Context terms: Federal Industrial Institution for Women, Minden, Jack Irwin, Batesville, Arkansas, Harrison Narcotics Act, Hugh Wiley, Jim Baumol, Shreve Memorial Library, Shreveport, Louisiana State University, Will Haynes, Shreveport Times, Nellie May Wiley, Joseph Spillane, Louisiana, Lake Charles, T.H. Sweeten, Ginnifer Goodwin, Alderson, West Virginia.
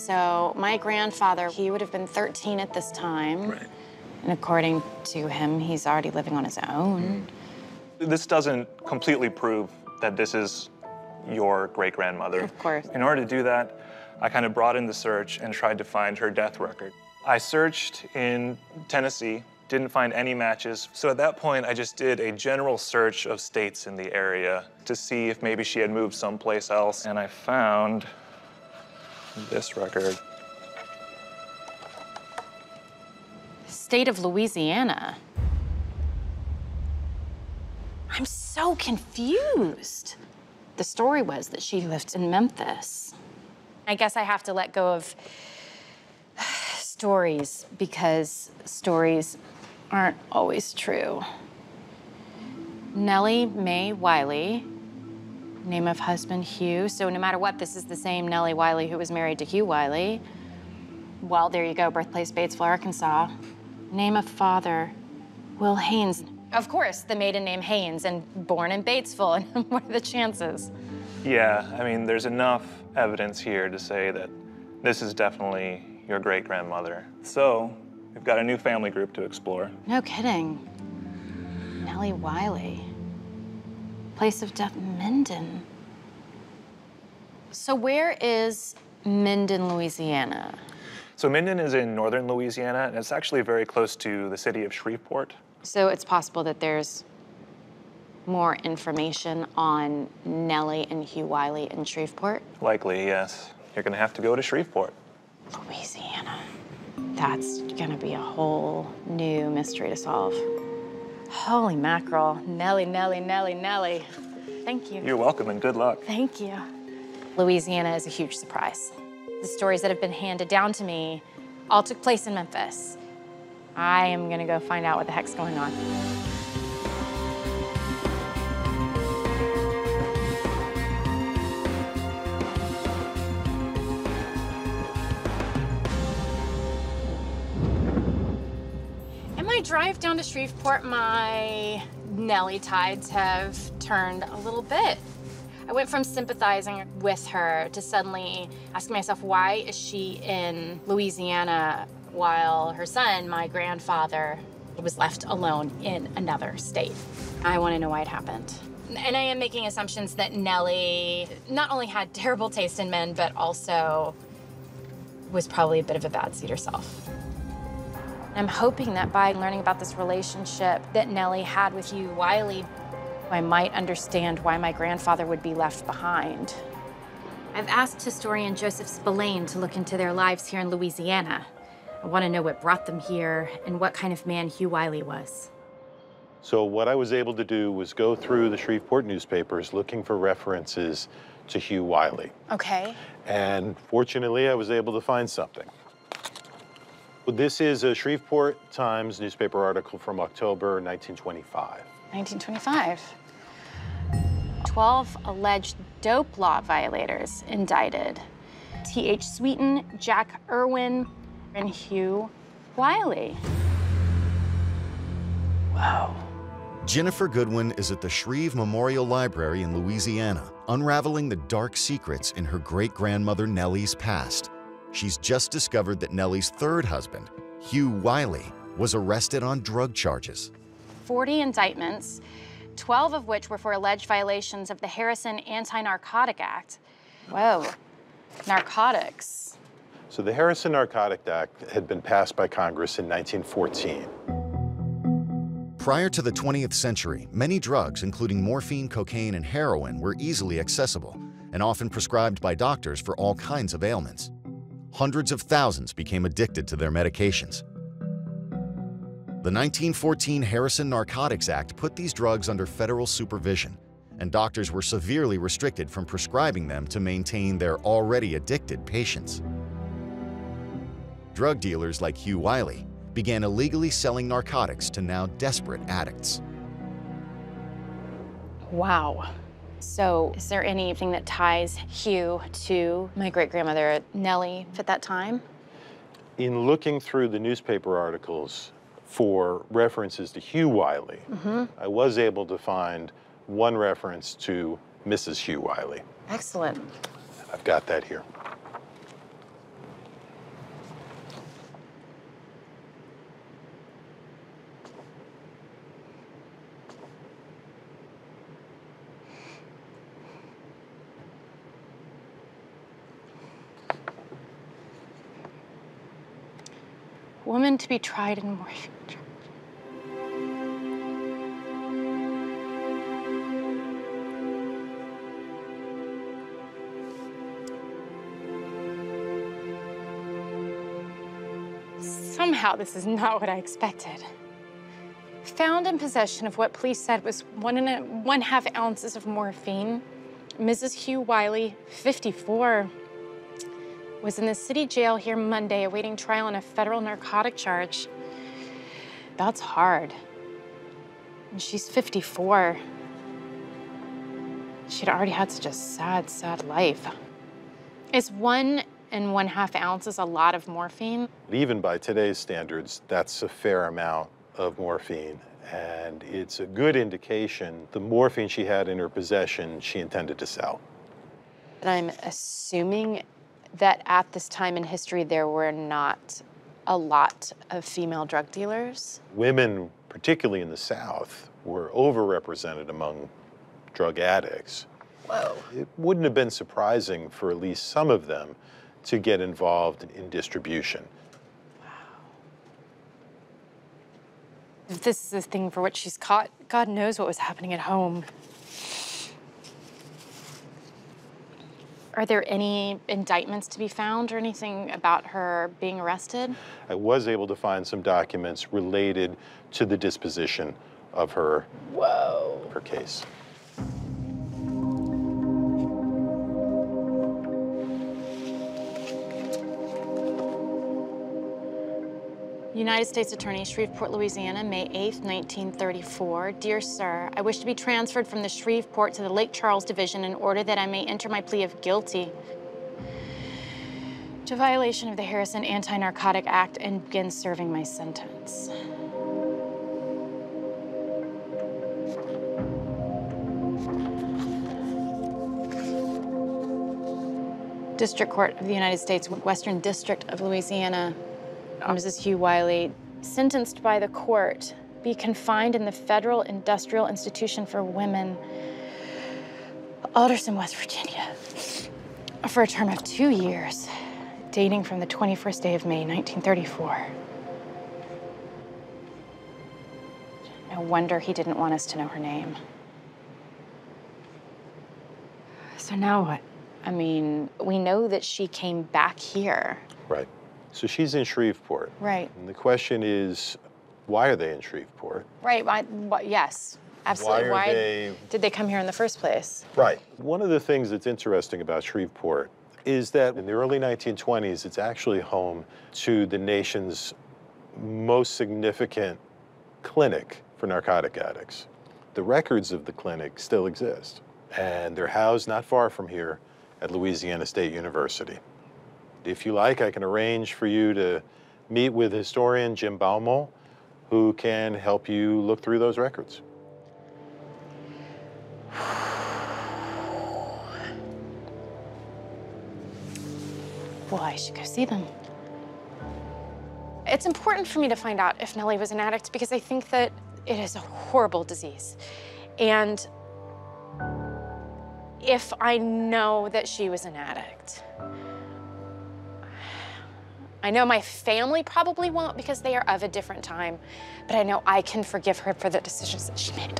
So my grandfather, he would have been 13 at this time. Right. And according to him, he's already living on his own. This doesn't completely prove that this is your great-grandmother. Of course. In order to do that, I kind of broadened the search and tried to find her death record. I searched in Tennessee, didn't find any matches. So at that point, I just did a general search of states in the area to see if maybe she had moved someplace else. And I found this record. State of Louisiana. I'm so confused. The story was that she lived in Memphis. I guess I have to let go of stories because stories aren't always true. Nellie May Wiley, name of husband Hugh. So no matter what, this is the same Nellie Wiley who was married to Hugh Wiley. Well, there you go, birthplace Batesville, Arkansas. Name of father, Will Haynes. Of course, the maiden name Haynes and born in Batesville. And what are the chances? Yeah, I mean, there's enough evidence here to say that this is definitely your great-grandmother. So, we've got a new family group to explore. No kidding. Nellie Wiley. Place of death, Minden. So where is Minden, Louisiana? So Minden is in northern Louisiana, and it's actually very close to the city of Shreveport. So it's possible that there's more information on Nellie and Hugh Wiley in Shreveport? Likely, yes. You're gonna have to go to Shreveport. Louisiana. That's gonna be a whole new mystery to solve. Holy mackerel. Nellie, Nellie, Nellie, Nellie. Thank you. You're welcome and good luck. Thank you. Louisiana is a huge surprise. The stories that have been handed down to me all took place in Memphis. I am gonna go find out what the heck's going on. Drive down to Shreveport, my Nellie tides have turned a little bit. I went from sympathizing with her to suddenly asking myself, why is she in Louisiana while her son, my grandfather, was left alone in another state? I want to know why it happened. And I am making assumptions that Nellie not only had terrible taste in men, but also was probably a bit of a bad seed herself. I'm hoping that by learning about this relationship that Nellie had with Hugh Wiley, I might understand why my grandfather would be left behind. I've asked historian Joseph Spillane to look into their lives here in Louisiana. I want to know what brought them here and what kind of man Hugh Wiley was. So what I was able to do was go through the Shreveport newspapers looking for references to Hugh Wiley. Okay. And fortunately, I was able to find something. This is a Shreveport Times newspaper article from October 1925. 1925. 12 alleged dope law violators indicted. T.H. Sweeten, Jack Irwin, and Hugh Wiley. Wow. Ginnifer Goodwin is at the Shreve Memorial Library in Louisiana, unraveling the dark secrets in her great-grandmother Nellie's past. She's just discovered that Nellie's third husband, Hugh Wiley, was arrested on drug charges. 40 indictments, 12 of which were for alleged violations of the Harrison Anti-Narcotic Act. Whoa, narcotics. So the Harrison Narcotics Act had been passed by Congress in 1914. Prior to the 20th century, many drugs, including morphine, cocaine, and heroin, were easily accessible and often prescribed by doctors for all kinds of ailments. Hundreds of thousands became addicted to their medications. The 1914 Harrison Narcotics Act put these drugs under federal supervision, and doctors were severely restricted from prescribing them to maintain their already addicted patients. Drug dealers like Hugh Wiley began illegally selling narcotics to now desperate addicts. Wow. So is there anything that ties Hugh to my great-grandmother Nellie at that time? In looking through the newspaper articles for references to Hugh Wiley, I was able to find one reference to Mrs. Hugh Wiley. Excellent. I've got that here. woman to be tried in Mooresville. Somehow, this is not what I expected. Found in possession of what police said was 1.5 ounces of morphine, Mrs. Hugh Wiley, 54, was in the city jail here Monday awaiting trial on a federal narcotic charge. That's hard. And she's 54. She'd already had such a sad, sad life. It's 1.5 ounces a lot of morphine? Even by today's standards, that's a fair amount of morphine. And it's a good indication the morphine she had in her possession, she intended to sell. And I'm assuming that at this time in history, there were not a lot of female drug dealers. Women, particularly in the South, were overrepresented among drug addicts. Whoa. It wouldn't have been surprising for at least some of them to get involved in distribution. Wow. If this is the thing for which she's caught, God knows what was happening at home. Are there any indictments to be found or anything about her being arrested? I was able to find some documents related to the disposition of her, her case. United States Attorney, Shreveport, Louisiana, May 8th, 1934. Dear sir, I wish to be transferred from the Shreveport to the Lake Charles Division in order that I may enter my plea of guilty to violation of the Harrison Anti-Narcotic Act and begin serving my sentence. District Court of the United States, Western District of Louisiana, Mrs. Hugh Wiley, sentenced by the court, be confined in the Federal Industrial Institution for Women, Alderson, West Virginia, for a term of 2 years, dating from the 21st day of May, 1934. No wonder he didn't want us to know her name. So now what? I mean, we know that she came back here. Right. So she's in Shreveport. Right. And the question is, why are they in Shreveport? Right. Yes, absolutely. Why did they come here in the first place? Right. One of the things that's interesting about Shreveport is that in the early 1920s, it's actually home to the nation's most significant clinic for narcotic addicts. The records of the clinic still exist, and they're housed not far from here at Louisiana State University. If you like, I can arrange for you to meet with historian Jim Baumol, who can help you look through those records. Well, I should go see them. It's important for me to find out if Nellie was an addict because I think that it is a horrible disease. And if I know that she was an addict, I know my family probably won't because they are of a different time, but I know I can forgive her for the decisions that she made.